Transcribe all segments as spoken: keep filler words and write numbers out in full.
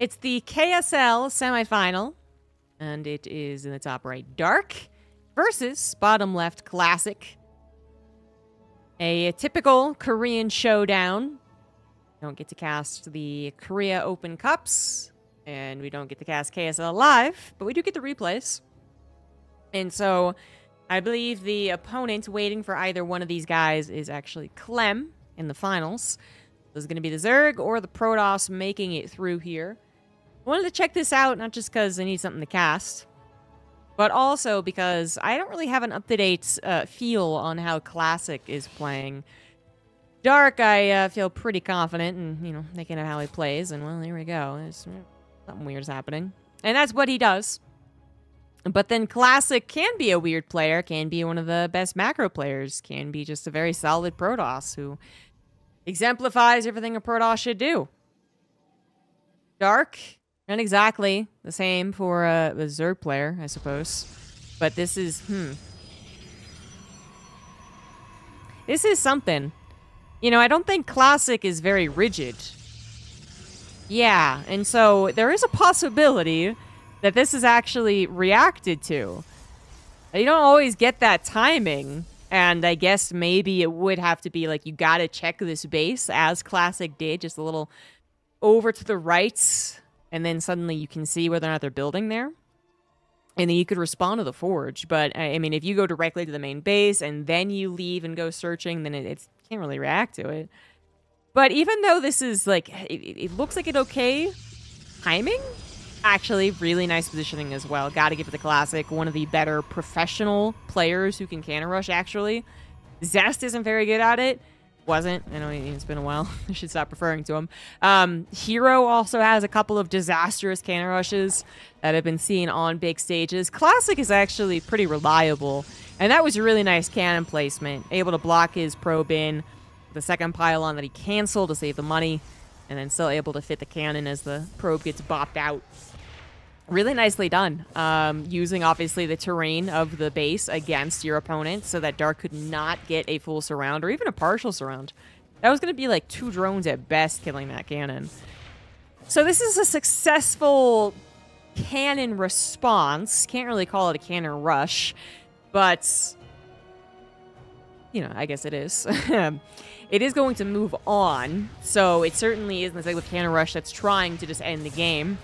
It's the K S L semifinal, and it is in the top right, Dark versus bottom left, Classic. A, a typical Korean showdown. Don't get to cast the Korea Open Cups, and we don't get to cast K S L live, but we do get the replays. And so I believe the opponent waiting for either one of these guys is actually Clem in the finals. This is going to be the Zerg or the Protoss making it through here. I wanted to check this out, not just because I need something to cast, but also because I don't really have an up-to-date uh, feel on how Classic is playing. Dark, I uh, feel pretty confident and, you know, thinking of how he plays, and, well, here we go. There's, you know, something weird's happening. And that's what he does. But then Classic can be a weird player, can be one of the best macro players, can be just a very solid Protoss who exemplifies everything a Protoss should do. Dark, not exactly the same for a, a Zerg player, I suppose. But this is, hmm. This is something. You know, I don't think Classic is very rigid. Yeah, and so there is a possibility that this is actually reacted to. You don't always get that timing. And I guess maybe it would have to be like, you gotta check this base, as Classic did, just a little over to the right. And then suddenly you can see whether or not they're building there. And then you could respond to the forge. But, I mean, if you go directly to the main base and then you leave and go searching, then it it's, can't really react to it. But even though this is, like, it, it looks like an okay timing, actually, really nice positioning as well. Gotta give it to Classic. One of the better professional players who can cannon rush, actually. Zest isn't very good at it. Wasn't. I know it's been a while. I should stop referring to him. Um, Hero also has a couple of disastrous cannon rushes that have been seen on big stages. Classic is actually pretty reliable, and that was a really nice cannon placement. Able to block his probe in, the second pylon that he canceled to save the money, and then still able to fit the cannon as the probe gets bopped out. Really nicely done. Um, using, obviously, the terrain of the base against your opponent so that Dark could not get a full surround or even a partial surround. That was going to be like two drones at best killing that cannon. So this is a successful cannon response. Can't really call it a cannon rush, but, you know, I guess it is. It is going to move on, so it certainly isn't the type of cannon rush that's trying to just end the game,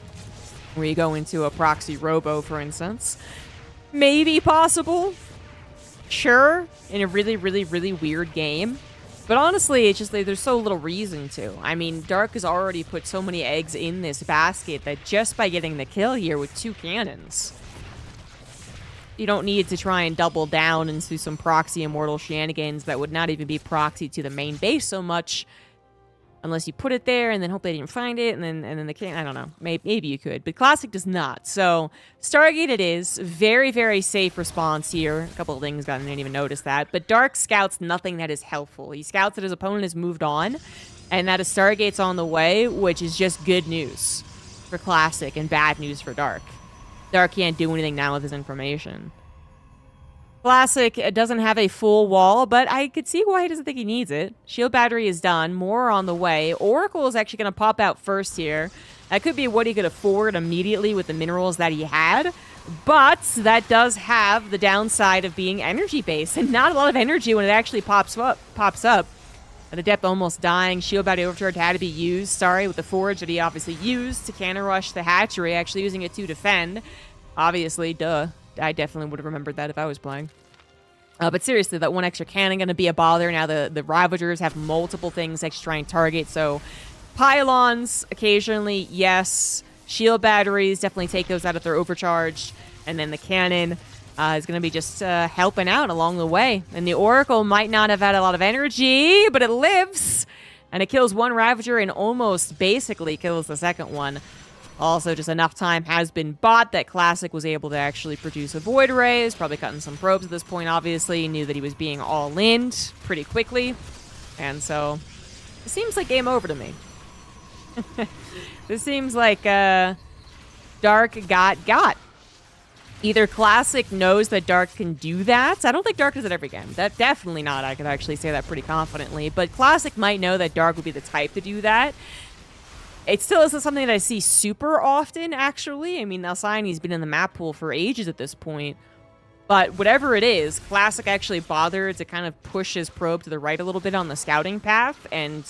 where you go into a proxy robo, for instance. Maybe possible, sure, in a really, really, really weird game. But honestly, it's just like there's so little reason to. I mean, Dark has already put so many eggs in this basket that just by getting the kill here with two cannons, you don't need to try and double down into some proxy immortal shenanigans that would not even be proxy to the main base so much, unless you put it there and then hope they didn't find it, and then and then they can't. I don't know. Maybe, maybe you could, but Classic does not. So Stargate it is. Very, very safe response here. A couple of things got, I didn't even notice that. But Dark scouts nothing that is helpful. He scouts that his opponent has moved on, and that a Stargate's on the way, which is just good news for Classic and bad news for Dark. Dark can't do anything now with his information. Classic doesn't have a full wall, but I could see why he doesn't think he needs it. Shield battery is done. More on the way. Oracle is actually going to pop out first here. That could be what he could afford immediately with the minerals that he had, but that does have the downside of being energy-based, and not a lot of energy when it actually pops up. Pops up. At Adept almost dying. Shield battery overcharge had to be used. Sorry, with the forge that he obviously used to cannon rush the hatchery, actually using it to defend. Obviously, duh. I definitely would have remembered that if I was playing. Uh, but seriously, that one extra cannon going to be a bother. Now the, the Ravagers have multiple things they try and target. So pylons occasionally, yes. Shield batteries, definitely take those out if they're overcharged. And then the cannon uh, is going to be just uh, helping out along the way. And the Oracle might not have had a lot of energy, but it lives. And it kills one Ravager and almost basically kills the second one. Also, just enough time has been bought that Classic was able to actually produce a Void Rays, probably cutting some probes at this point, obviously. He knew that he was being all-in pretty quickly. And so, it seems like game over to me. This seems like uh, Dark got got. Either Classic knows that Dark can do that. I don't think Dark does it every game. That definitely not. I could actually say that pretty confidently. But Classic might know that Dark would be the type to do that. It still isn't something that I see super often, actually. I mean, Alcyoni's been in the map pool for ages at this point. But whatever it is, Classic actually bothered to kind of push his probe to the right a little bit on the scouting path, and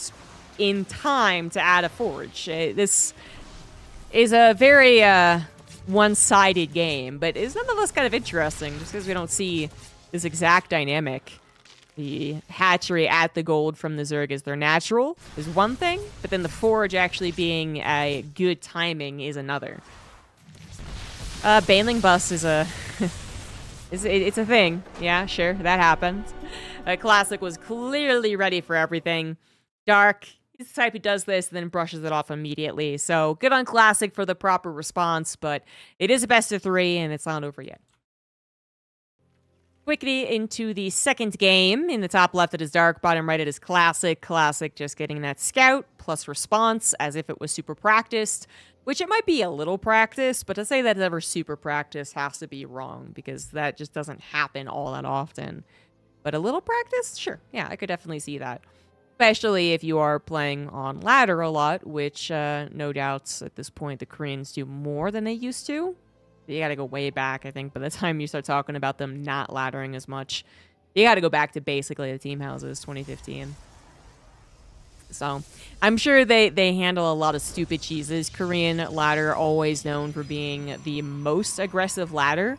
in time to add a forge. It, this is a very uh, one-sided game, but it's nonetheless kind of interesting, just because we don't see this exact dynamic. The hatchery at the gold from the Zerg is their natural is one thing, but then the forge actually being a good timing is another. Uh, Baneling Bus is a... It's, it's a thing. Yeah, sure, that happened. Uh, Classic was clearly ready for everything. Dark is the type who does this and then brushes it off immediately. So good on Classic for the proper response, but it is a best of three and it's not over yet. Quickly into the second game. In the top left, it is Dark. Bottom right, it is Classic. Classic just getting that scout plus response as if it was super practiced, which it might be a little practice, but to say that's ever super practice has to be wrong, because that just doesn't happen all that often. But a little practice? Sure. Yeah, I could definitely see that. Especially if you are playing on ladder a lot, which uh, no doubts at this point the Koreans do more than they used to. You got to go way back, I think, by the time you start talking about them not laddering as much. You got to go back to basically the team houses, twenty fifteen. So I'm sure they, they handle a lot of stupid cheeses. Korean ladder always known for being the most aggressive ladder.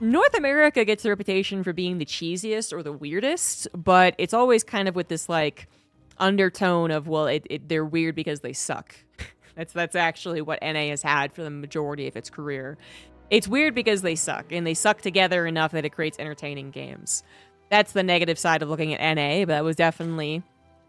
North America gets the reputation for being the cheesiest or the weirdest, but it's always kind of with this, like, undertone of, well, it, it, they're weird because they suck. That's, that's actually what N A has had for the majority of its career. It's weird because they suck, and they suck together enough that it creates entertaining games. That's the negative side of looking at N A, but that was definitely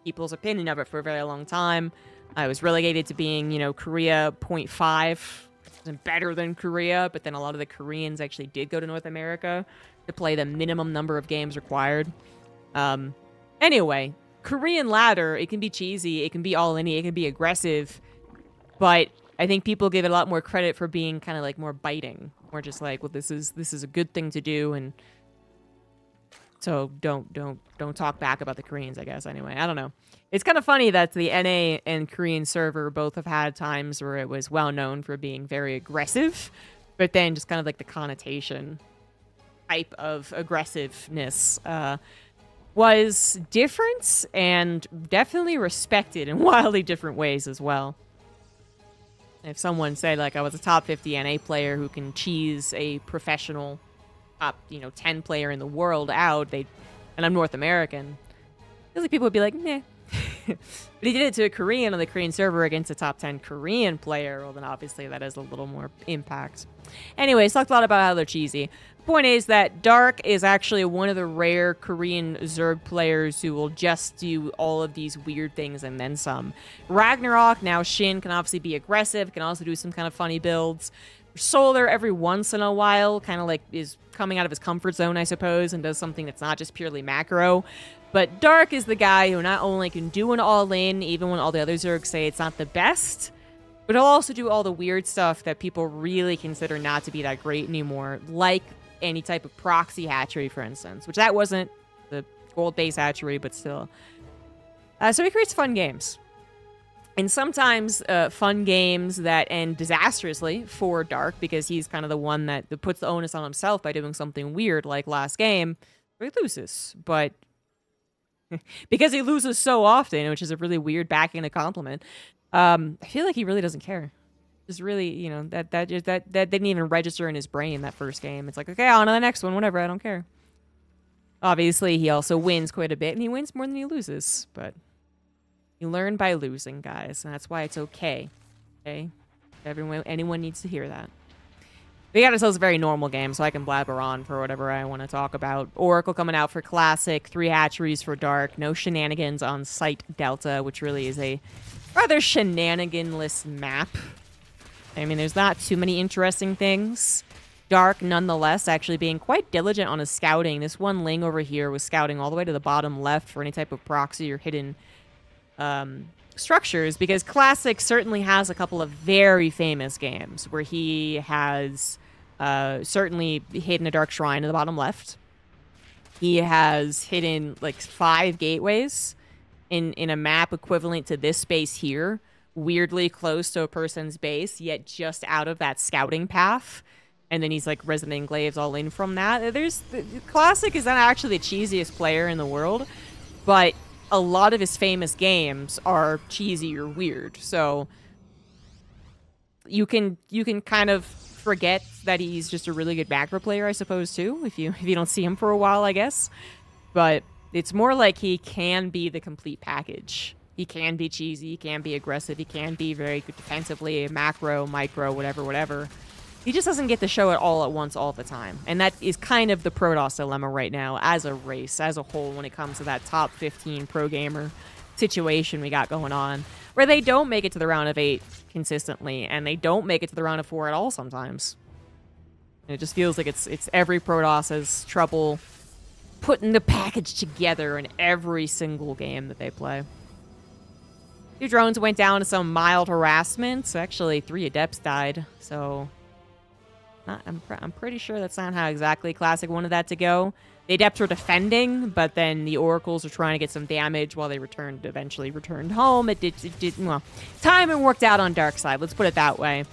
people's opinion of it for a very long time. I was relegated to being, you know, Korea point five, wasn't better than Korea, but then a lot of the Koreans actually did go to North America to play the minimum number of games required. Um, anyway, Korean ladder, it can be cheesy, it can be all in it, it can be aggressive. But I think people give it a lot more credit for being kind of like more biting, or just like, well, this is this is a good thing to do, and so don't don't don't talk back about the Koreans, I guess. Anyway, I don't know. It's kind of funny that the N A and Korean server both have had times where it was well known for being very aggressive, but then just kind of like the connotation type of aggressiveness uh, was different and definitely respected in wildly different ways as well. If someone said, like, I was a top fifty N A player who can cheese a professional top, you know, ten player in the world out, they, and I'm North American, I feel like people would be like, meh. But he did it to a Korean on the Korean server against a top ten Korean player, well, then obviously that has a little more impact. Anyways, talked a lot about how they're cheesy. The point is that Dark is actually one of the rare Korean Zerg players who will just do all of these weird things and then some. Ragnarok, now Shin, can obviously be aggressive, can also do some kind of funny builds. Solar, every once in a while, kind of like is coming out of his comfort zone, I suppose, and does something that's not just purely macro. But Dark is the guy who not only can do an all-in, even when all the other Zergs say it's not the best, but he'll also do all the weird stuff that people really consider not to be that great anymore, like any type of proxy hatchery, for instance, which that wasn't the gold base hatchery, but still. Uh, so he creates fun games. And sometimes uh, fun games that end disastrously for Dark, because he's kind of the one that puts the onus on himself by doing something weird, like last game, where he loses. But because he loses so often, which is a really weird backing to compliment, um, I feel like he really doesn't care. Just really, you know, that that just that that didn't even register in his brain that first game. It's like, okay, on to the next one, whatever, I don't care. Obviously, he also wins quite a bit, and he wins more than he loses, but you learn by losing, guys, and that's why it's okay. Okay? Everyone anyone needs to hear that. We got ourselves a very normal game, so I can blabber on for whatever I want to talk about. Oracle coming out for Classic, three hatcheries for Dark, no shenanigans on Site Delta, which really is a rather shenaniganless map. I mean, there's not too many interesting things. Dark, nonetheless, actually being quite diligent on his scouting. This one Ling over here was scouting all the way to the bottom left for any type of proxy or hidden um, structures, because Classic certainly has a couple of very famous games where he has uh, certainly hidden a dark shrine in the bottom left. He has hidden like five gateways in, in a map equivalent to this space here, weirdly close to a person's base, yet just out of that scouting path. And then he's like resident glaives all in from that. There's the, Classic is not actually the cheesiest player in the world, but a lot of his famous games are cheesy or weird. So you can you can kind of forget that he's just a really good macro player, I suppose, too, if you if you don't see him for a while, I guess. But it's more like he can be the complete package. He can be cheesy, he can be aggressive, he can be very good defensively, macro, micro, whatever, whatever. He just doesn't get to show it all at once all the time. And that is kind of the Protoss dilemma right now as a race, as a whole, when it comes to that top fifteen pro gamer situation we got going on, where they don't make it to the round of eight consistently, and they don't make it to the round of four at all sometimes. And it just feels like it's it's every Protoss's trouble putting the package together in every single game that they play. Two drones went down to some mild harassment. So actually, three adepts died, so... Not, I'm, pr I'm pretty sure that's not how exactly Classic wanted that to go. The Adepts were defending, but then the Oracles were trying to get some damage while they returned, eventually returned home. It did, it did well, timing worked out on Dark Side, let's put it that way.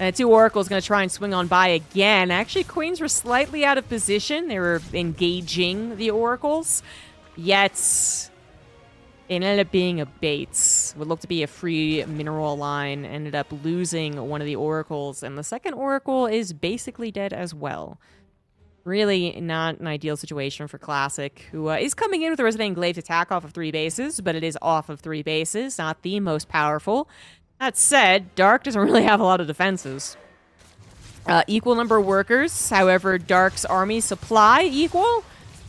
And the two Oracles going to try and swing on by again. Actually, Queens were slightly out of position. They were engaging the Oracles, yet it ended up being a bait. What looked to be a free mineral line ended up losing one of the Oracles, and the second Oracle is basically dead as well. Really not an ideal situation for Classic, who uh, is coming in with a Resident Glaive attack off of three bases, but it is off of three bases, not the most powerful. That said, Dark doesn't really have a lot of defenses. Uh, equal number of workers, however, Dark's army supply equal...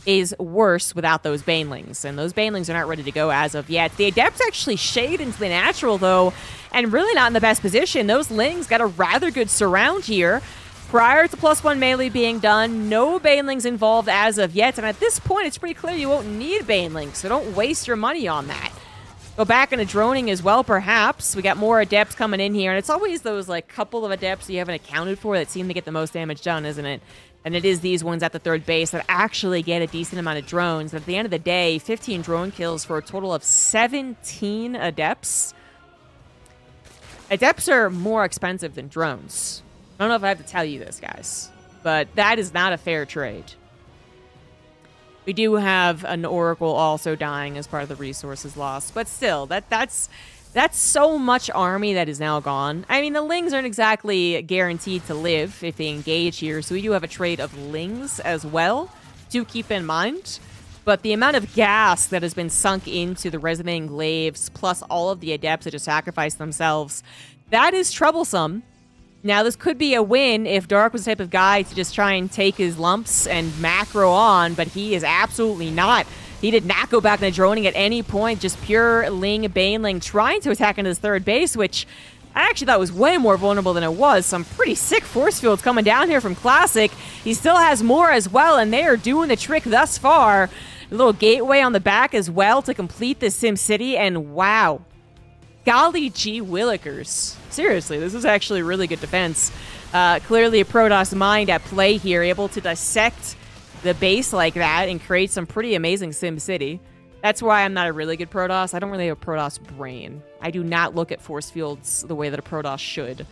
is worse without those Banelings, and those Banelings are not ready to go as of yet. The Adepts actually shade into the natural, though, and really not in the best position. Those Lings got a rather good surround here. Prior to plus one melee being done, no Banelings involved as of yet, and at this point, it's pretty clear you won't need Banelings, so don't waste your money on that. Go back into droning as well, perhaps. We got more Adepts coming in here, and it's always those like couple of Adepts you haven't accounted for that seem to get the most damage done, isn't it? And it is these ones at the third base that actually get a decent amount of drones. At the end of the day, fifteen drone kills for a total of seventeen Adepts. Adepts are more expensive than drones. I don't know if I have to tell you this, guys, but that is not a fair trade. We do have an Oracle also dying as part of the resources lost, but still, that that's... That's so much army that is now gone. I mean, the Lings aren't exactly guaranteed to live if they engage here, so we do have a trade of Lings as well to keep in mind. But the amount of gas that has been sunk into the resident glaives, plus all of the Adepts that just sacrificed themselves, that is troublesome. Now, this could be a win if Dark was the type of guy to just try and take his lumps and macro on, but he is absolutely not. He did not go back into droning at any point, just pure Ling, Baneling trying to attack into his third base, which I actually thought was way more vulnerable than it was. Some pretty sick force fields coming down here from Classic. He still has more as well, and they are doing the trick thus far. A little gateway on the back as well to complete this Sim City, and wow. Golly gee willikers. Seriously, this is actually really good defense. Uh, clearly a Protoss mind at play here, able to dissect the base like that and create some pretty amazing Sim City. That's why I'm not a really good Protoss. I don't really have a Protoss brain. I do not look at force fields the way that a Protoss should.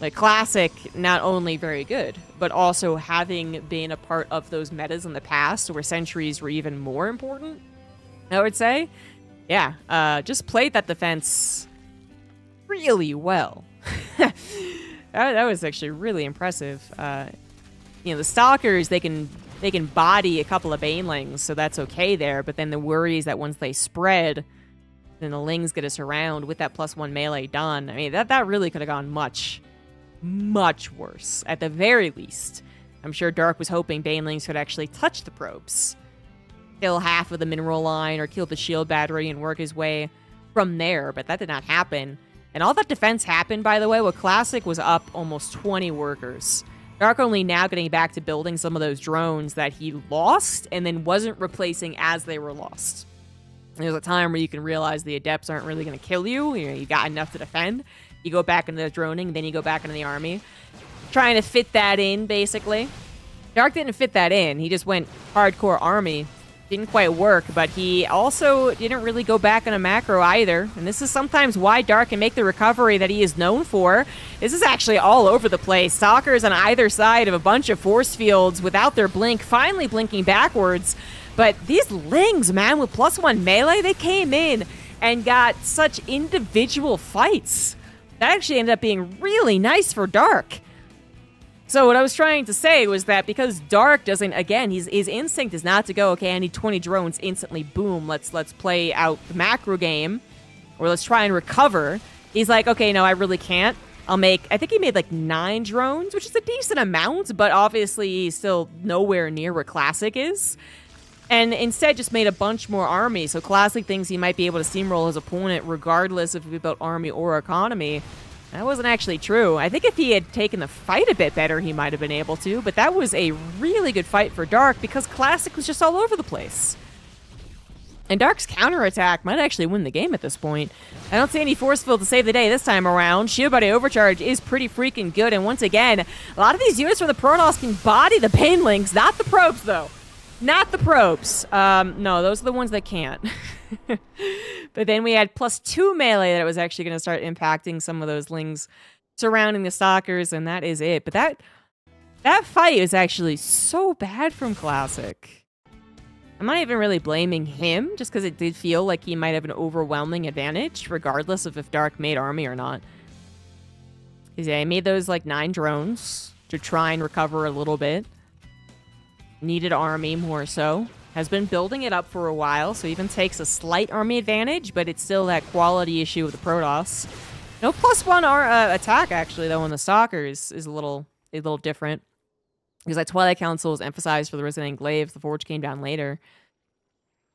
Like Classic, not only very good, but also having been a part of those metas in the past where sentries were even more important, I would say. Yeah, uh, just played that defense really well. that, that was actually really impressive. Uh, You know, the Stalkers, they can they can body a couple of Banelings, so that's okay there. But then the worry is that once they spread, then the Lings get us around with that plus one melee done. I mean, that, that really could have gone much, much worse, at the very least. I'm sure Dark was hoping Banelings could actually touch the probes, kill half of the mineral line or kill the shield battery and work his way from there, but that did not happen. And all that defense happened, by the way, with Classic was up almost twenty workers. Dark only now getting back to building some of those drones that he lost and then wasn't replacing as they were lost. There's a time where you can realize the Adepts aren't really going to kill you. You know, you got enough to defend. You go back into the droning, then you go back into the army. Trying to fit that in, basically. Dark didn't fit that in. He just went hardcore army. didn't quite work, but he also didn't really go back on a macro either. And this is sometimes why Dark can make the recovery that he is known for. This is actually all over the place. Stalkers on either side of a bunch of force fields without their blink, finally blinking backwards. But these Lings, man, with plus one melee, they came in and got such individual fights. That actually ended up being really nice for Dark. So what I was trying to say was that because Dark doesn't, again, his, his instinct is not to go, okay, I need twenty drones instantly, boom, let's let's play out the macro game, or let's try and recover. He's like, okay, no, I really can't. I'll make, I think he made like nine drones, which is a decent amount, but obviously he's still nowhere near where Classic is. And instead just made a bunch more army. So Classic thinks he might be able to steamroll his opponent regardless if it's about army or economy. That wasn't actually true. I think if he had taken the fight a bit better, he might have been able to, but that was a really good fight for Dark because Classic was just all over the place. And Dark's counterattack might actually win the game at this point. I don't see any force field to save the day this time around. Shiobari Overcharge is pretty freaking good, and once again, a lot of these units from the Protoss can body the Pain Links, not the probes though. Not the probes. Um, no, those are the ones that can't. But then we had plus two melee that was actually going to start impacting some of those Lings surrounding the Stalkers, and that is it. But that that fight is actually so bad from Classic. I'm not even really blaming him, just because it did feel like he might have an overwhelming advantage, regardless of if Dark made army or not. Because yeah, he made those like nine drones to try and recover a little bit. Needed army more so. Has been building it up for a while, so even takes a slight army advantage, but it's still that quality issue with the Protoss. No plus one ar uh, attack, actually, though, on the Stalkers is a little a little different. Because that Twilight Council was emphasized for the Risen Enclaves, the Forge came down later.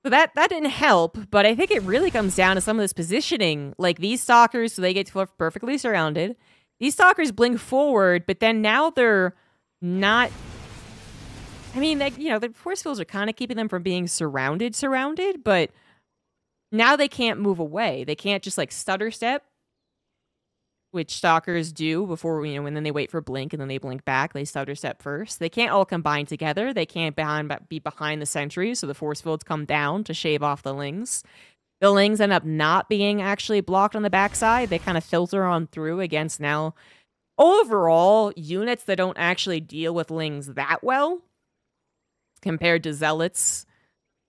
So that, that didn't help, but I think it really comes down to some of this positioning. Like, these Stalkers, so they get perfectly surrounded. These Stalkers blink forward, but then now they're not... I mean, like, you know, the force fields are kind of keeping them from being surrounded, surrounded, but now they can't move away. They can't just, like, stutter step, which Stalkers do before, you know, and then they wait for blink, and then they blink back. They stutter step first. They can't all combine together. They can't behind, be behind the sentries, so the force fields come down to shave off the Lings. The Lings end up not being actually blocked on the backside. They kind of filter on through against now overall units that don't actually deal with Lings that well. Compared to Zealots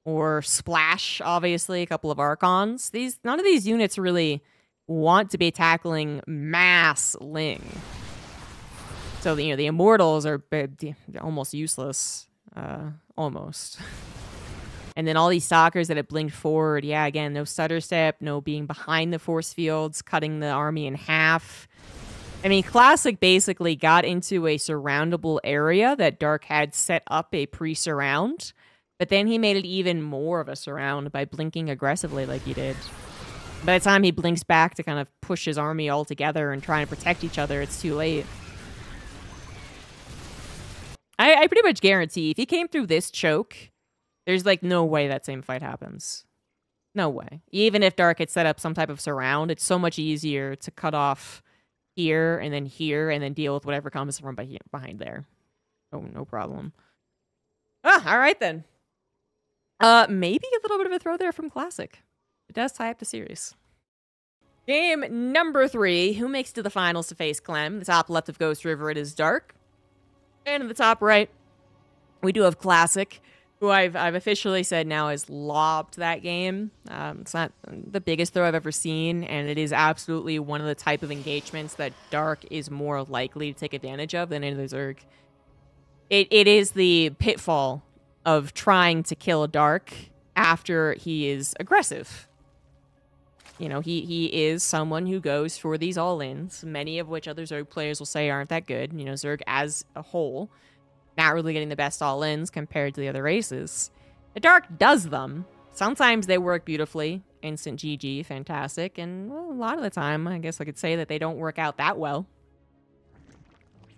or Splash, obviously, a couple of Archons. These none of these units really want to be tackling mass Ling. So, you know, the Immortals are almost useless. Uh, almost. And then all these Stalkers that have blinked forward. Yeah, again, no stutter step, no being behind the force fields, cutting the army in half. I mean, Classic basically got into a surroundable area that Dark had set up a pre-surround, but then he made it even more of a surround by blinking aggressively like he did. By the time he blinks back to kind of push his army all together and try and protect each other, it's too late. I, I pretty much guarantee if he came through this choke, there's like no way that same fight happens. No way. Even if Dark had set up some type of surround, it's so much easier to cut off here and then here and then deal with whatever comes from behind there. Oh, no problem. Ah, all right then. Uh, maybe a little bit of a throw there from Classic. It does tie up the series. Game number three. Who makes it to the finals to face Clem? The top left of Ghost River, it is Dark. And in the top right, we do have Classic, who I've, I've officially said now has lobbed that game. Um, it's not the biggest throw I've ever seen, and it is absolutely one of the type of engagements that Dark is more likely to take advantage of than any of the Zerg. It, it is the pitfall of trying to kill Dark after he is aggressive. You know, he, he is someone who goes for these all-ins, many of which other Zerg players will say aren't that good. You know, Zerg as a whole... not really getting the best all-ins compared to the other races. The Dark does them. Sometimes they work beautifully. Instant G G, fantastic. And well, a lot of the time, I guess I could say that they don't work out that well.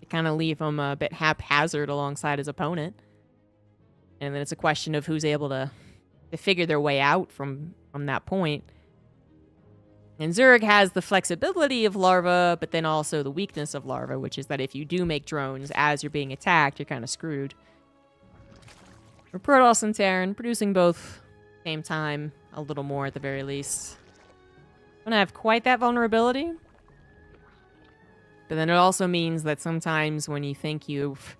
They kind of leave him a bit haphazard alongside his opponent. And then it's a question of who's able to, to figure their way out from, from that point. And Zerg has the flexibility of Larva, but then also the weakness of Larva, which is that if you do make drones as you're being attacked, you're kind of screwed. And Protoss and Terran, producing both same time, a little more at the very least. Don't have quite that vulnerability. But then it also means that sometimes when you think you've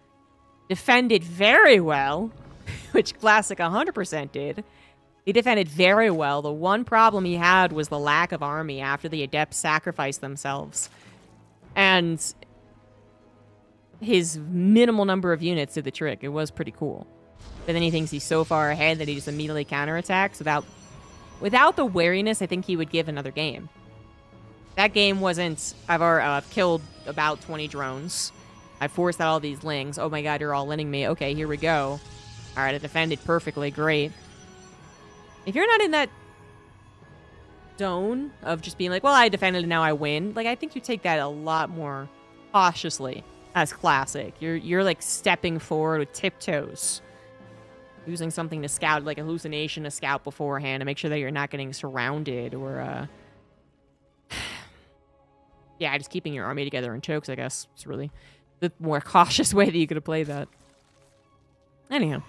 defended very well, which Classic one hundred percent did, he defended very well. The one problem he had was the lack of army after the Adepts sacrificed themselves. And his minimal number of units did the trick. It was pretty cool. But then he thinks he's so far ahead that he just immediately counterattacks without, without the wariness I think he would give another game. That game wasn't, I've already, uh, killed about twenty drones. I forced out all these lings. Oh my god, you're all lending me. Okay, here we go. All right, I defended perfectly. Great. If you're not in that zone of just being like, well, I defended and now I win, like, I think you take that a lot more cautiously as Classic. You're, you're like, stepping forward with tiptoes. Using something to scout, like hallucination to scout beforehand to make sure that you're not getting surrounded or, uh... yeah, just keeping your army together in chokes, I guess. It's really the more cautious way that you could have played that. Anyhow.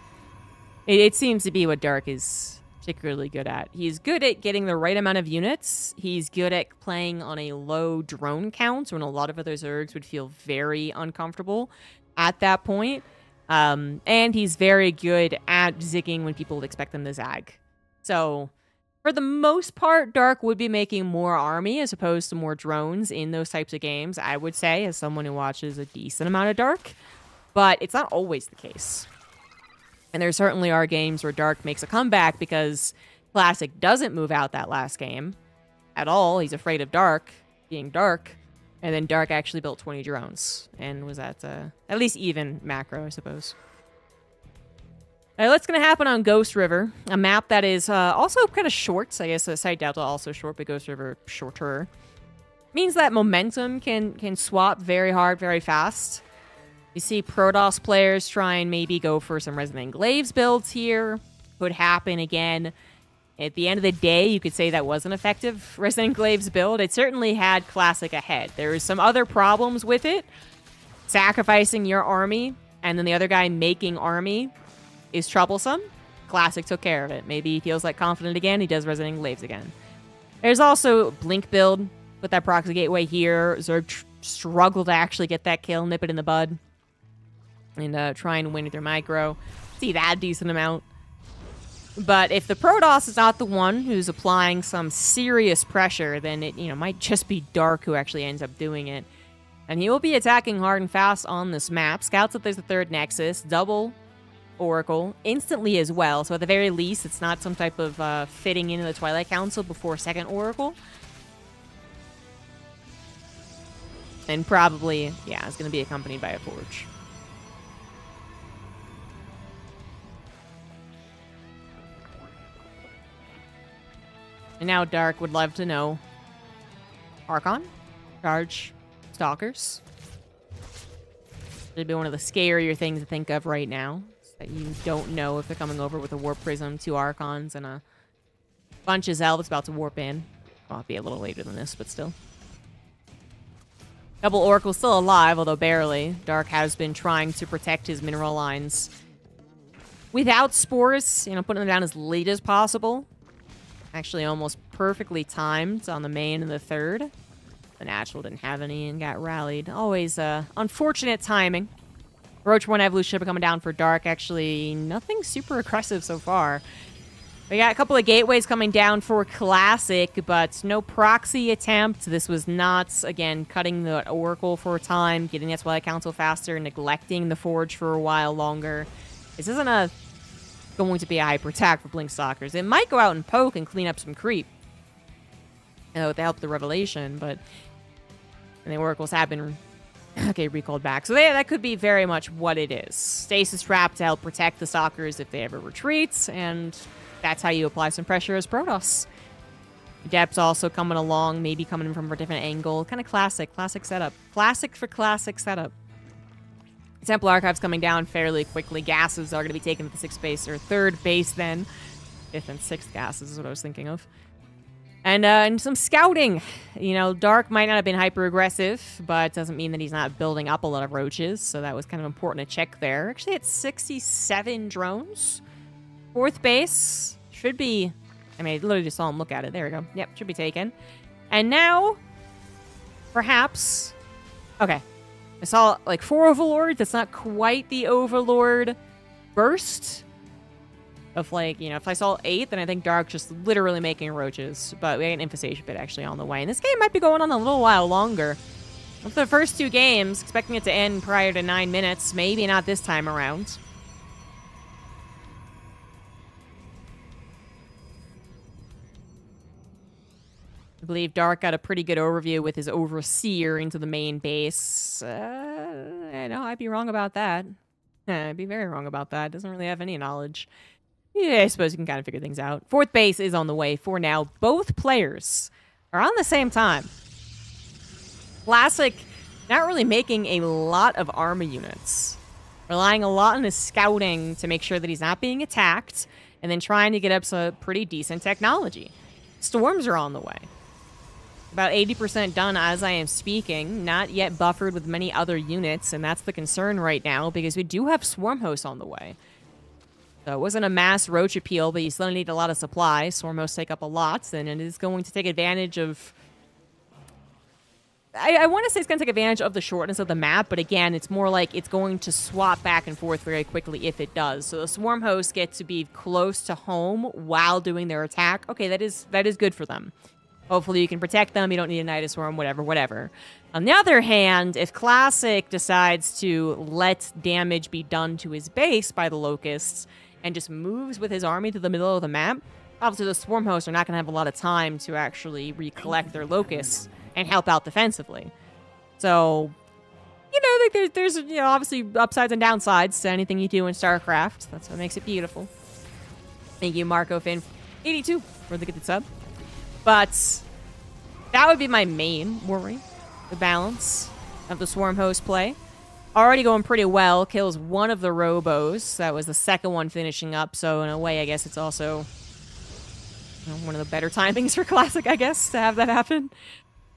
It, it seems to be what Dark is particularly good at. He's good at getting the right amount of units. He's good at playing on a low drone count when a lot of other Zergs would feel very uncomfortable at that point. Um, and he's very good at zigging when people would expect them to zag. So, for the most part, Dark would be making more army as opposed to more drones in those types of games, I would say, as someone who watches a decent amount of Dark. But it's not always the case. And there certainly are games where Dark makes a comeback because Classic doesn't move out that last game at all. He's afraid of Dark being Dark. And then Dark actually built twenty drones and was at uh, at least even macro, I suppose. All right, what's going to happen on Ghost River? A map that is uh, also kind of short. I guess uh, Site Delta also short, but Ghost River shorter. Means that momentum can, can swap very hard, very fast. You see Protoss players try and maybe go for some Resonant Glaives builds here. Could happen again. At the end of the day, you could say that was an effective Resonant Glaives build. It certainly had Classic ahead. There was some other problems with it. Sacrificing your army and then the other guy making army is troublesome. Classic took care of it. Maybe he feels like confident again. He does Resonant Glaives again. There's also Blink build. Put that Proxy Gateway here. Zerg struggled to actually get that kill. Nip it in the bud. And uh, try and win with your micro. See that decent amount. But if the Protoss is not the one who's applying some serious pressure, then it, you know, might just be Dark who actually ends up doing it. And he will be attacking hard and fast on this map. Scouts that there's a third Nexus, double Oracle, instantly as well. So at the very least, it's not some type of uh, fitting into the Twilight Council before second Oracle. And probably, yeah, it's going to be accompanied by a Forge. And now Dark would love to know Archon, Charge, Stalkers. It'd be one of the scarier things to think of right now. Is that you don't know if they're coming over with a Warp Prism, two Archons, and a bunch of Zel that's about to warp in. Well, it'd be a little later than this, but still. Double Oracle's still alive, although barely. Dark has been trying to protect his mineral lines without spores, you know, putting them down as late as possible. Actually almost perfectly timed on the main and the third. The natural didn't have any and got rallied. Always uh, unfortunate timing. Roach one Evolution coming down for Dark. Actually, nothing super aggressive so far. We got a couple of gateways coming down for Classic, but no proxy attempt. This was not, again, cutting the Oracle for a time, getting that Twilight Council faster, neglecting the Forge for a while longer. This isn't a... going to be a hyper attack for Blink Stalkers. It might go out and poke and clean up some creep. You know, with the help of the Revelation, but... And the Oracles have been... okay, recalled back. So they, that could be very much what it is. Stasis Trap to help protect the Stalkers if they ever retreat, and that's how you apply some pressure as Protoss. Adepts also coming along, maybe coming from a different angle. Kind of classic. Classic setup. Classic for classic setup. Temple Archives coming down fairly quickly. Gases are going to be taken to the sixth base, or third base then. Fifth and sixth gases is what I was thinking of. And, uh, and some scouting. You know, Dark might not have been hyper-aggressive, but it doesn't mean that he's not building up a lot of roaches, so that was kind of important to check there. Actually, it's sixty-seven drones. Fourth base should be... I mean, I literally just saw him look at it. There we go. Yep, should be taken. And now, perhaps... Okay. I saw, like, four overlords. That's not quite the overlord burst of, like, you know, if I saw eight, then I think Dark just literally making roaches. But we had an infestation bit actually on the way. And this game might be going on a little while longer. After the first two games, expecting it to end prior to nine minutes. Maybe not this time around. I believe Dark got a pretty good overview with his overseer into the main base. Uh, I know, I'd be wrong about that. Yeah, I'd be very wrong about that. Doesn't really have any knowledge. Yeah, I suppose you can kind of figure things out. Fourth base is on the way for now. Both players are on the same time. Classic, not really making a lot of army units. Relying a lot on his scouting to make sure that he's not being attacked. And then trying to get up some pretty decent technology. Storms are on the way. About eighty percent done as I am speaking, not yet buffered with many other units, and that's the concern right now, because we do have swarm hosts on the way. So it wasn't a mass roach appeal, but you still need a lot of supply. Swarm hosts take up a lot, and it is going to take advantage of... I, I want to say it's going to take advantage of the shortness of the map, but again, it's more like it's going to swap back and forth very quickly if it does. So the swarm hosts get to be close to home while doing their attack. Okay, that is that is good for them. Hopefully you can protect them. You don't need a Nidus Worm, whatever, whatever. On the other hand, if Classic decides to let damage be done to his base by the Locusts and just moves with his army to the middle of the map, obviously the Swarm Hosts are not going to have a lot of time to actually recollect their Locusts and help out defensively. So, you know, there's, there's you know, obviously upsides and downsides to anything you do in StarCraft. That's what makes it beautiful. Thank you, Marko Fan eighty-two, for the good sub. But that would be my main worry, the balance of the Swarm Host play. Already going pretty well, kills one of the Robos. That was the second one finishing up, so in a way, I guess it's also you know, one of the better timings for Classic, I guess, to have that happen.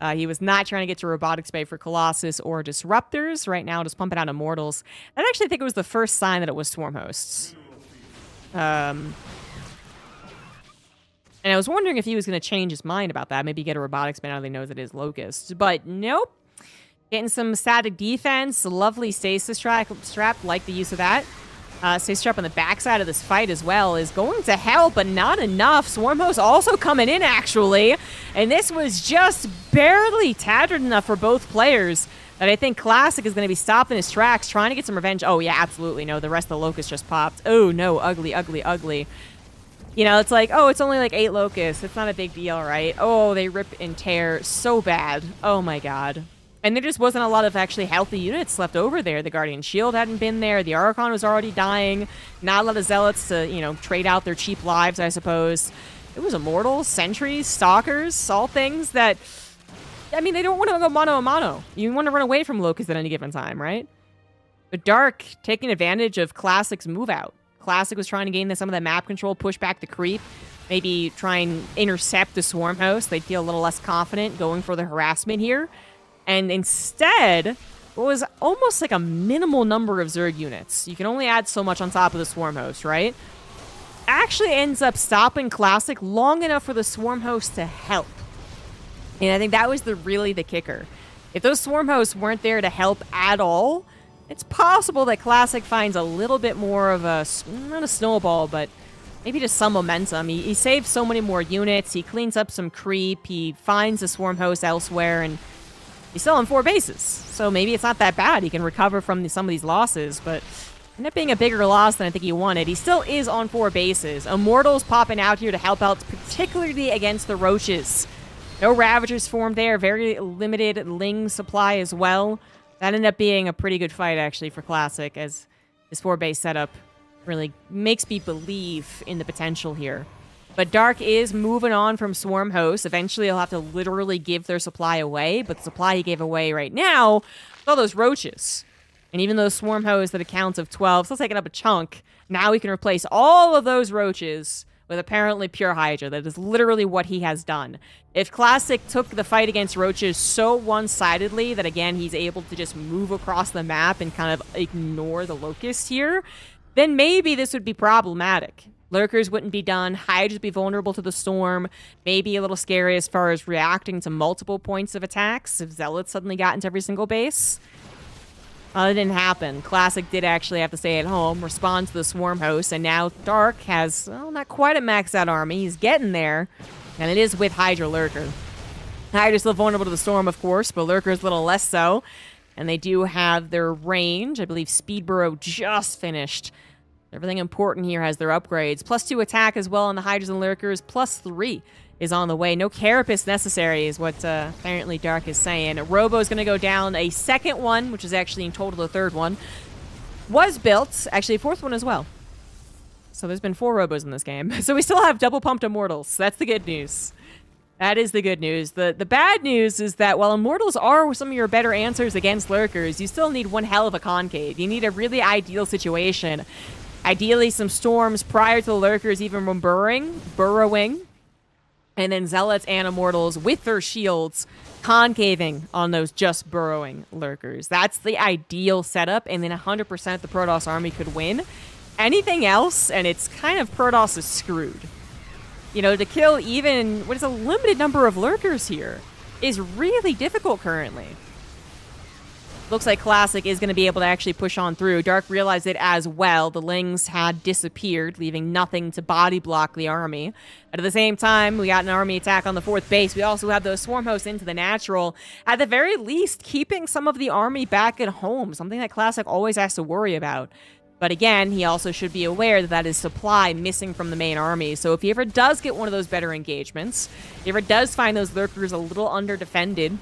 Uh, he was not trying to get to Robotics Bay for Colossus or Disruptors. Right now, just pumping out Immortals. I actually think it was the first sign that it was Swarm Hosts. Um... And I was wondering if he was going to change his mind about that. Maybe get a robotics man now they know that it is Locusts. But nope. Getting some static defense. Lovely stasis track, strap. Like the use of that. Uh, stasis strap on the backside of this fight as well is going to help, but not enough. Swarm Host also coming in, actually. And this was just barely tattered enough for both players that I think Classic is going to be stopped in his tracks, trying to get some revenge. Oh, yeah, absolutely. No, the rest of the Locusts just popped. Oh, no. Ugly, ugly, ugly. You know, it's like, oh, it's only like eight Locusts. It's not a big deal, right? Oh, they rip and tear so bad. Oh, my God. And there just wasn't a lot of actually healthy units left over there. The Guardian Shield hadn't been there. The Archon was already dying. Not a lot of Zealots to, you know, trade out their cheap lives, I suppose. It was Immortals, Sentries, Stalkers, all things that... I mean, they don't want to go mano-a-mano. You want to run away from Locusts at any given time, right? But Dark taking advantage of Classic's move-out. Classic was trying to gain some of that map control, push back the creep, maybe try and intercept the Swarm Host. They feel a little less confident going for the harassment here. And instead, what was almost like a minimal number of Zerg units. You can only add so much on top of the Swarm Host, right? Actually ends up stopping Classic long enough for the Swarm Host to help. And I think that was the really the kicker. If those Swarm Hosts weren't there to help at all, it's possible that Classic finds a little bit more of a, not a snowball, but maybe just some momentum. He, he saves so many more units, he cleans up some creep, he finds a Swarm Host elsewhere, and he's still on four bases. So maybe it's not that bad. He can recover from the, some of these losses, but ended up being a bigger loss than I think he wanted. He still is on four bases. Immortals popping out here to help out, particularly against the Roaches. No Ravagers formed there, very limited Ling supply as well. That ended up being a pretty good fight, actually, for Classic, as this four-base setup really makes me believe in the potential here. But Dark is moving on from Swarm Hosts. Eventually, he'll have to literally give their supply away, but the supply he gave away right now is all those Roaches. And even those Swarm Hosts at a count of twelve, still taking up a chunk, now he can replace all of those Roaches with apparently pure Hydra. That is literally what he has done. If Classic took the fight against Roaches so one-sidedly that, again, he's able to just move across the map and kind of ignore the Locust here, then maybe this would be problematic. Lurkers wouldn't be done. Hyde would be vulnerable to the storm. Maybe a little scary as far as reacting to multiple points of attacks if Zealots suddenly got into every single base. Uh, it didn't happen. Classic did actually have to stay at home, respond to the swarm host, and now Dark has, well, not quite a maxed out army. He's getting there, and it is with Hydra Lurker. Hydra's still vulnerable to the storm, of course, but Lurker's a little less so. And they do have their range. I believe Speed Burrow just finished. Everything important here has their upgrades. Plus two attack as well on the Hydras and Lurkers. Plus three is on the way. No Carapace necessary is what uh, apparently Dark is saying. Robo's going to go down a second one, which is actually in total the third one. Was built. Actually, a fourth one as well. So there's been four Robos in this game. So we still have double pumped Immortals. That's the good news. That is the good news. The the bad news is that while Immortals are some of your better answers against Lurkers, you still need one hell of a concave. You need a really ideal situation. Ideally, some storms prior to the Lurkers even from burrowing, burrowing. And then Zealots and Immortals with their shields concaving on those just burrowing Lurkers. That's the ideal setup, and then one hundred percent the Protoss army could win. Anything else, and it's kind of Protoss is screwed. You know, to kill even what is a limited number of Lurkers here is really difficult currently. Looks like Classic is going to be able to actually push on through. Dark realized it as well. The Lings had disappeared, leaving nothing to body block the army. But at the same time, we got an army attack on the fourth base. We also have those swarm hosts into the natural. At the very least, keeping some of the army back at home, something that Classic always has to worry about. But again, he also should be aware that that is supply missing from the main army. So if he ever does get one of those better engagements, if he ever does find those Lurkers a little under-defended,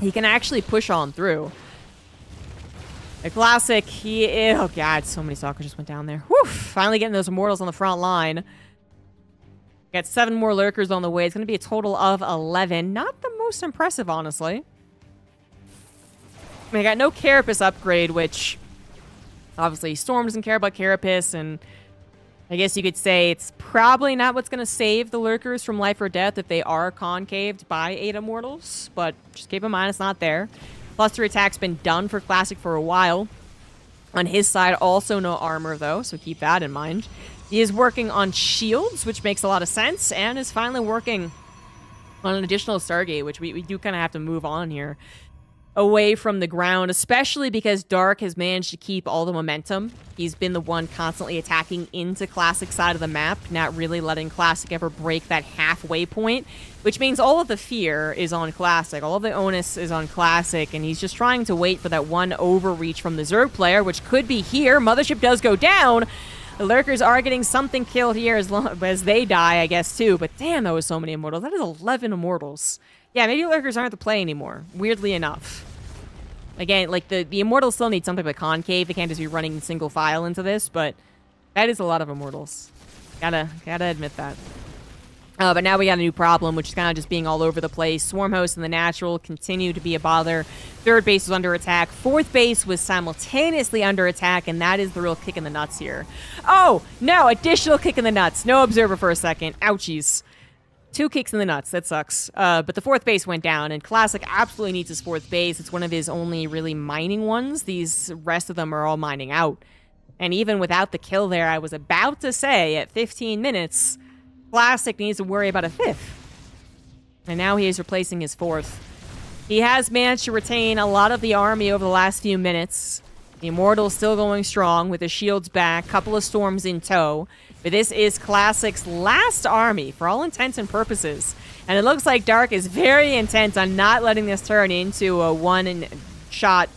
he can actually push on through. The Classic, he is... Oh, God, so many stalkers just went down there. Whew, finally getting those Immortals on the front line. Got seven more Lurkers on the way. It's going to be a total of eleven. Not the most impressive, honestly. I mean, I got no Carapace upgrade, which... Obviously, Storm doesn't care about Carapace, and I guess you could say it's probably not what's going to save the Lurkers from life or death if they are concaved by eight Immortals, but just keep in mind it's not there. Cluster attack's been done for Classic for a while. On his side, also no armor, though, so keep that in mind. He is working on shields, which makes a lot of sense, and is finally working on an additional Stargate, which we, we do kind of have to move on here. Away from the ground, especially because Dark has managed to keep all the momentum. He's been the one constantly attacking into Classic's side of the map, not really letting Classic ever break that halfway point, which means all of the fear is on Classic. All of the onus is on Classic, and he's just trying to wait for that one overreach from the Zerg player, which could be here. Mothership does go down. The Lurkers are getting something killed here as long as they die, I guess, too. But damn, that was so many Immortals. That is eleven Immortals. Yeah, maybe Lurkers aren't the play anymore, weirdly enough. Again, like, the, the Immortals still need something but concave. They can't just be running single file into this, but that is a lot of Immortals. Gotta, gotta admit that. Uh, but now we got a new problem, which is kind of just being all over the place. Swarm hosts and the natural continue to be a bother. Third base was under attack. Fourth base was simultaneously under attack, and that is the real kick in the nuts here. Oh, no, additional kick in the nuts. No observer for a second. Ouchies. Two kicks in the nuts. That sucks. Uh, but the fourth base went down, and Classic absolutely needs his fourth base. It's one of his only really mining ones. These rest of them are all mining out. And even without the kill there, I was about to say at fifteen minutes, Classic needs to worry about a fifth. And now he is replacing his fourth. He has managed to retain a lot of the army over the last few minutes. The Immortals still going strong with his shields back, couple of storms in tow. But this is Classic's last army for all intents and purposes. And it looks like Dark is very intent on not letting this turn into a one-shot,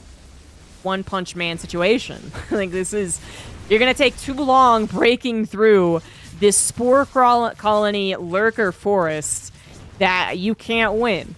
one-punch man situation. I think this is... You're going to take too long breaking through this Spore Colony Lurker Forest that you can't win.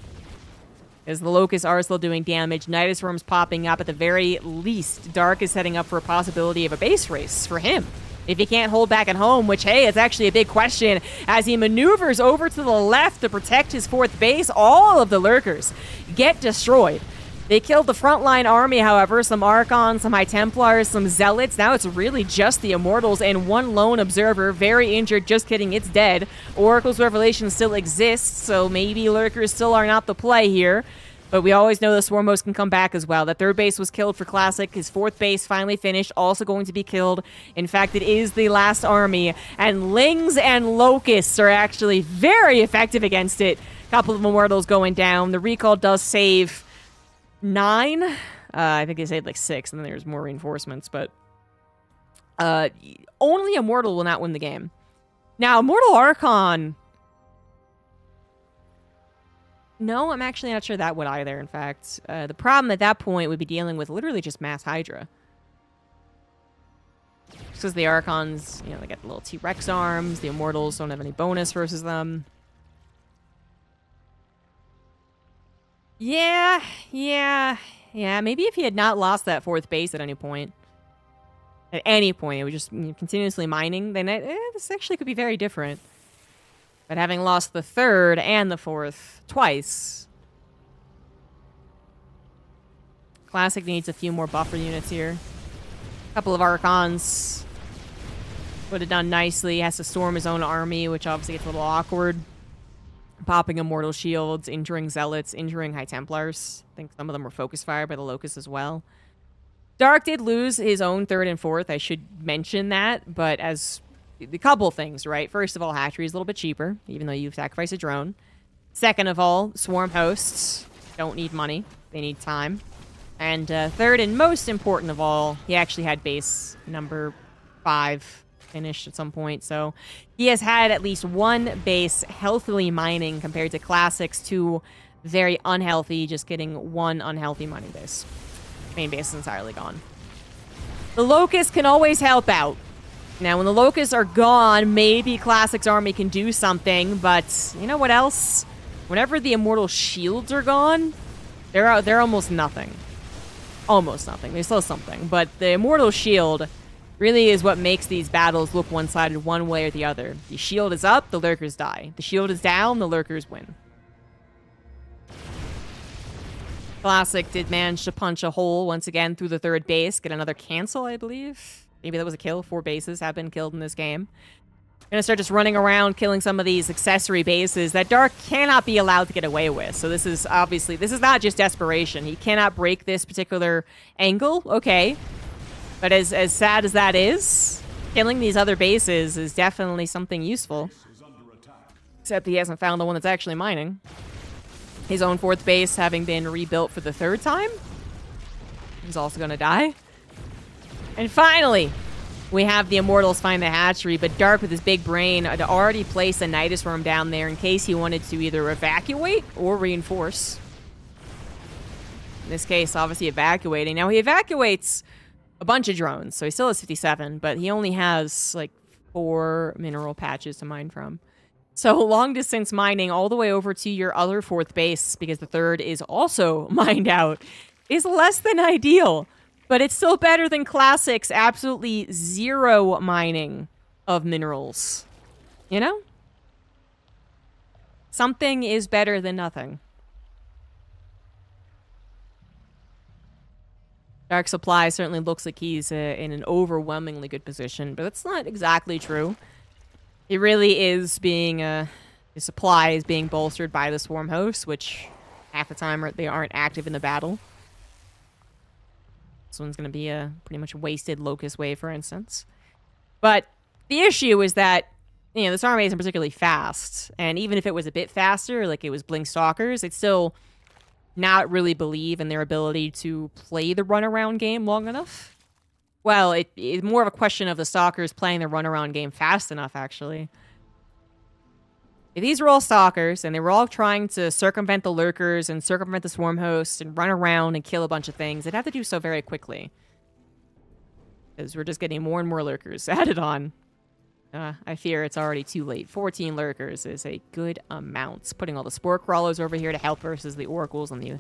As the Locusts are still doing damage, Nidus Worms popping up. At the very least, Dark is setting up for a possibility of a base race for him. If he can't hold back at home, which, hey, it's actually a big question, as he maneuvers over to the left to protect his fourth base, all of the Lurkers get destroyed. They killed the frontline army, however, some Archons, some High Templars, some Zealots. Now it's really just the Immortals and one lone Observer, very injured, just kidding, it's dead. Oracle's Revelation still exists, so maybe Lurkers still are not the play here. But we always know the swarm host can come back as well. That third base was killed for Classic. His fourth base finally finished, also going to be killed. In fact, it is the last army. And Lings and Locusts are actually very effective against it. A couple of Immortals going down. The recall does save nine. Uh, I think they saved like six, and then there's more reinforcements. But uh, only Immortal will not win the game. Now, Immortal Archon... No, I'm actually not sure that would either, in fact. Uh, the problem at that point would be dealing with literally just Mass Hydra. Because the Archons, you know, they got the little T-Rex arms. The Immortals don't have any bonus versus them. Yeah, yeah, yeah. Maybe if he had not lost that fourth base at any point. At any point, it was just, you know, continuously mining. Then it, eh, this actually could be very different. But having lost the third and the fourth twice, Classic needs a few more buffer units here. A couple of Archons would have done nicely. Has to storm his own army, which obviously gets a little awkward. Popping Immortal Shields, injuring Zealots, injuring High Templars. I think some of them were focus fired by the Locusts as well. Dark did lose his own third and fourth. I should mention that, but as... A couple things, right? First of all, Hatchery is a little bit cheaper, even though you sacrifice a drone. Second of all, Swarm Hosts don't need money. They need time. And uh, third and most important of all, he actually had base number five finished at some point. So he has had at least one base healthily mining compared to Classic's two very unhealthy, just getting one unhealthy mining base. Main base is entirely gone. The Locust can always help out. Now, when the Locusts are gone, maybe Classic's army can do something, but you know what else? Whenever the Immortal Shields are gone, they're, out, they're almost nothing. Almost nothing. There's still something, but the Immortal Shield really is what makes these battles look one-sided one way or the other. The shield is up, the Lurkers die. The shield is down, the Lurkers win. Classic did manage to punch a hole once again through the third base, get another cancel, I believe. Maybe that was a kill. Four bases have been killed in this game. I'm going to start just running around, killing some of these accessory bases that Dark cannot be allowed to get away with. So this is obviously... This is not just desperation. He cannot break this particular angle. Okay. But as, as sad as that is, killing these other bases is definitely something useful. Except he hasn't found the one that's actually mining. His own fourth base, having been rebuilt for the third time, he's also going to die. And finally, we have the Immortals find the Hatchery, but Dark, with his big brain, had already placed a Nidus Worm down there in case he wanted to either evacuate or reinforce. In this case, obviously evacuating. Now, he evacuates a bunch of drones, so he still has fifty-seven, but he only has, like, four mineral patches to mine from. So long-distance mining all the way over to your other fourth base, because the third is also mined out, is less than ideal. But it's still better than Classic's absolutely zero mining of minerals. You know? Something is better than nothing. Dark Supply certainly looks like he's uh, in an overwhelmingly good position, but that's not exactly true. He really is being... Uh, his supply is being bolstered by the Swarm Hosts, which half the time are, they aren't active in the battle. This one's going to be a pretty much wasted Locust Wave, for instance. But the issue is that, you know, this army isn't particularly fast. And even if it was a bit faster, like it was Blink Stalkers, they'd still not really believe in their ability to play the runaround game long enough. Well, it, it's more of a question of the Stalkers playing the runaround game fast enough, actually. If these were all Stalkers, and they were all trying to circumvent the Lurkers and circumvent the Swarm Hosts and run around and kill a bunch of things, they'd have to do so very quickly. Because we're just getting more and more Lurkers added on. Uh, I fear it's already too late. fourteen Lurkers is a good amount. Putting all the Spore Crawlers over here to help versus the Oracles and the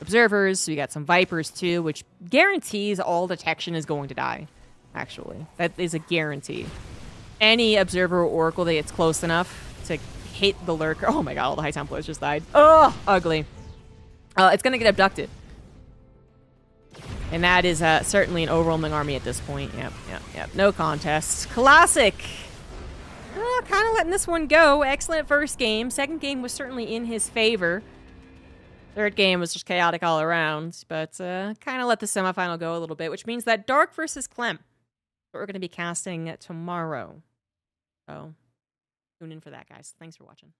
Observers. So you got some Vipers too, which guarantees all detection is going to die, actually. That is a guarantee. Any Observer or Oracle that gets close enough to... hit the Lurker. Oh my god, all the High Templars just died. Oh, ugly. Uh, it's gonna get abducted. And that is uh, certainly an overwhelming army at this point. Yep, yep, yep. No contests. Classic! Oh, kind of letting this one go. Excellent first game. Second game was certainly in his favor. Third game was just chaotic all around, but uh, kind of let the semifinal go a little bit, which means that Dark versus Clem, we're going to be casting tomorrow. So tune in for that, guys. Thanks for watching.